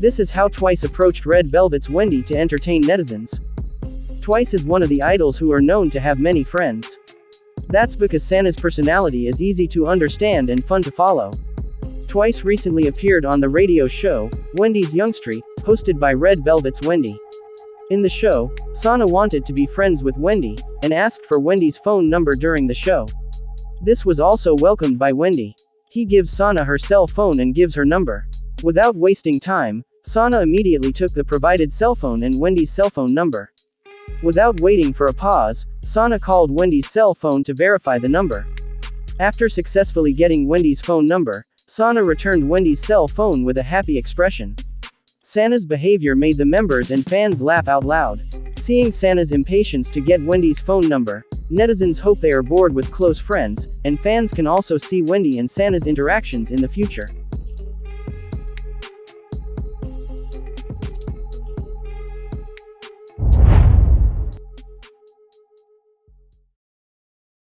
This is how Twice approached Red Velvet's Wendy to entertain netizens. Twice is one of the idols who are known to have many friends. That's because Sana's personality is easy to understand and fun to follow. Twice recently appeared on the radio show, Wendy's Youngstreet, hosted by Red Velvet's Wendy. In the show, Sana wanted to be friends with Wendy, and asked for Wendy's phone number during the show. This was also welcomed by Wendy. He gives Sana her cell phone and gives her number. Without wasting time, Sana immediately took the provided cell phone and Wendy's cell phone number. Without waiting for a pause, Sana called Wendy's cell phone to verify the number. After successfully getting Wendy's phone number, Sana returned Wendy's cell phone with a happy expression. Sana's behavior made the members and fans laugh out loud. Seeing Sana's impatience to get Wendy's phone number, netizens hope they are bored with close friends, and fans can also see Wendy and Sana's interactions in the future.